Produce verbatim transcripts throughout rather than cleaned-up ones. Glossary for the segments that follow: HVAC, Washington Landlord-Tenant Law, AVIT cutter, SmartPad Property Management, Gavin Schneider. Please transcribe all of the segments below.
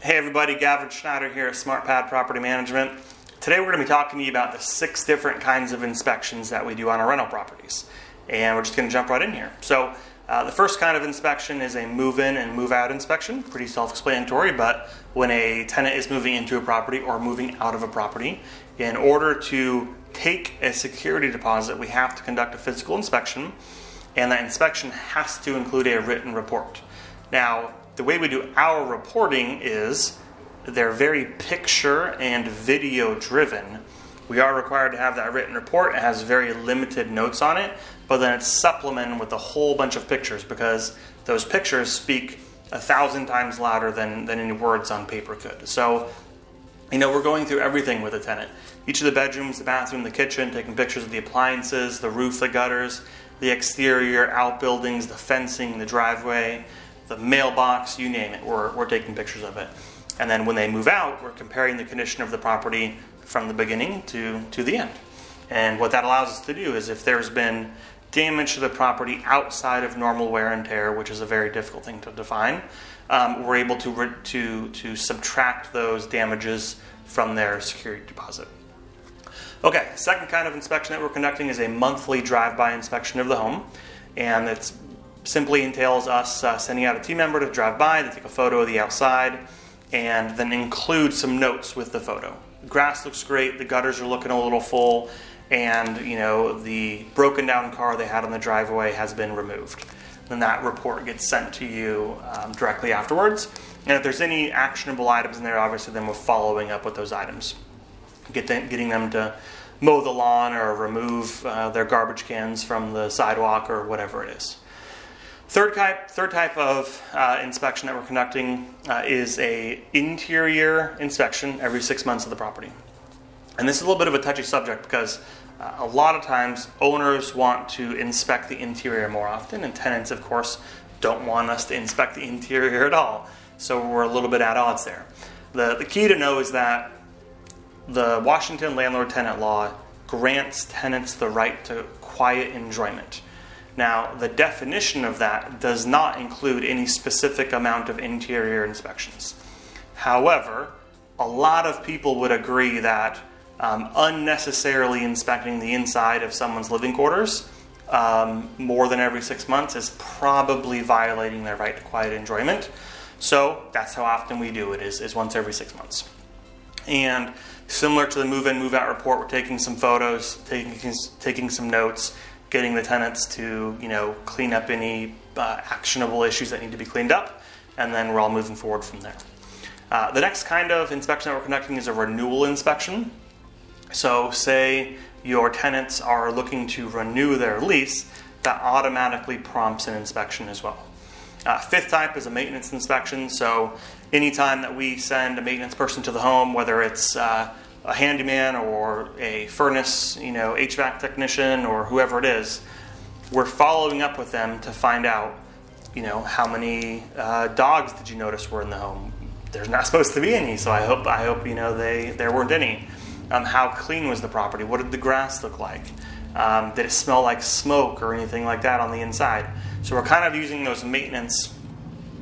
Hey everybody, Gavin Schneider here at SmartPad Property Management. Today we're going to be talking to you about the six different kinds of inspections that we do on our rental properties. And we're just going to jump right in here. So uh, the first kind of inspection is a move-in and move-out inspection. Pretty self-explanatory, but when a tenant is moving into a property or moving out of a property, in order to take a security deposit, we have to conduct a physical inspection, and that inspection has to include a written report. Now, the way we do our reporting is they're very picture and video driven. We are required to have that written report. It has very limited notes on it, but then it's supplemented with a whole bunch of pictures because those pictures speak a thousand times louder than, than any words on paper could. So, you know, we're going through everything with a tenant. Each of the bedrooms, the bathroom, the kitchen, taking pictures of the appliances, the roof, the gutters, the exterior, outbuildings, the fencing, the driveway, the mailbox, you name it, we're, we're taking pictures of it. And then when they move out, we're comparing the condition of the property from the beginning to, to the end. And what that allows us to do is if there's been damage to the property outside of normal wear and tear, which is a very difficult thing to define, um, we're able to, to, to subtract those damages from their security deposit. Okay, second kind of inspection that we're conducting is a monthly drive-by inspection of the home, and it's simply entails us uh, sending out a team member to drive by, they take a photo of the outside, and then include some notes with the photo. The grass looks great, the gutters are looking a little full, and you know the broken down car they had on the driveway has been removed. Then that report gets sent to you um, directly afterwards. And if there's any actionable items in there, obviously then we're following up with those items. Get them, getting them to mow the lawn or remove uh, their garbage cans from the sidewalk or whatever it is. Third type, third type of uh, inspection that we're conducting uh, is a interior inspection every six months of the property. And this is a little bit of a touchy subject because uh, a lot of times owners want to inspect the interior more often, and tenants, of course, don't want us to inspect the interior at all. So we're a little bit at odds there. The, the key to know is that the Washington Landlord-Tenant Law grants tenants the right to quiet enjoyment. Now, the definition of that does not include any specific amount of interior inspections. However, a lot of people would agree that um, unnecessarily inspecting the inside of someone's living quarters um, more than every six months is probably violating their right to quiet enjoyment. So that's how often we do it, is, is once every six months. And similar to the move-in, move-out report, we're taking some photos, taking, taking some notes, getting the tenants to, you know, clean up any uh, actionable issues that need to be cleaned up, and then we're all moving forward from there. Uh, the next kind of inspection that we're conducting is a renewal inspection. So say your tenants are looking to renew their lease, that automatically prompts an inspection as well. Uh, fifth type is a maintenance inspection. So anytime that we send a maintenance person to the home, whether it's uh, a handyman or a furnace, you know, H V A C technician or whoever it is, we're following up with them to find out, you know, how many uh, dogs did you notice were in the home? There's not supposed to be any, so I hope, I hope you know, they, there weren't any. Um, how clean was the property? What did the grass look like? Um, did it smell like smoke or anything like that on the inside? So we're kind of using those maintenance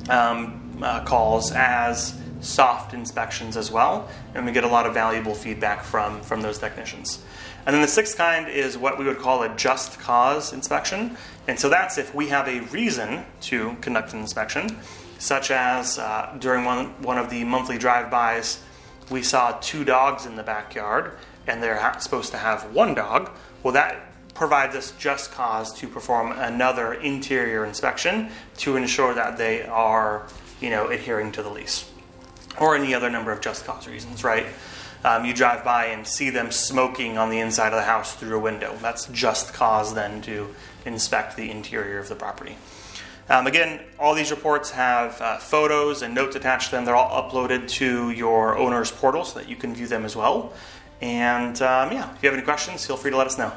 um, uh, calls as soft inspections as well, and we get a lot of valuable feedback from, from those technicians. And then the sixth kind is what we would call a just cause inspection. And so that's if we have a reason to conduct an inspection, such as uh, during one, one of the monthly drive-bys, we saw two dogs in the backyard and they're ha- supposed to have one dog. Well, that provides us just cause to perform another interior inspection to ensure that they are, you know, adhering to the lease. Or any other number of just cause reasons, right? Um, you drive by and see them smoking on the inside of the house through a window. That's just cause then to inspect the interior of the property. Um, again, all these reports have uh, photos and notes attached to them. They're all uploaded to your owner's portal so that you can view them as well. And um, yeah, if you have any questions, feel free to let us know.